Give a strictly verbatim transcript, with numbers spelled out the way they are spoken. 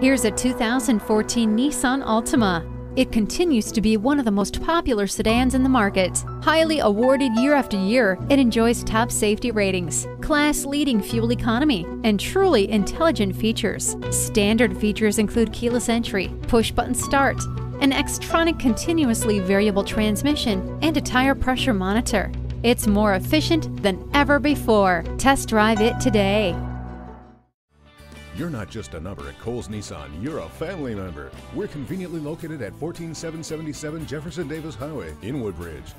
Here's a two thousand fourteen Nissan Altima. It continues to be one of the most popular sedans in the market. Highly awarded year after year, it enjoys top safety ratings, class-leading fuel economy, and truly intelligent features. Standard features include keyless entry, push-button start, an X-Tronic continuously variable transmission, and a tire pressure monitor. It's more efficient than ever before. Test drive it today. You're not just a number at Cowles Nissan, you're a family member. We're conveniently located at one four seven seven seven Jefferson Davis Highway in Woodbridge.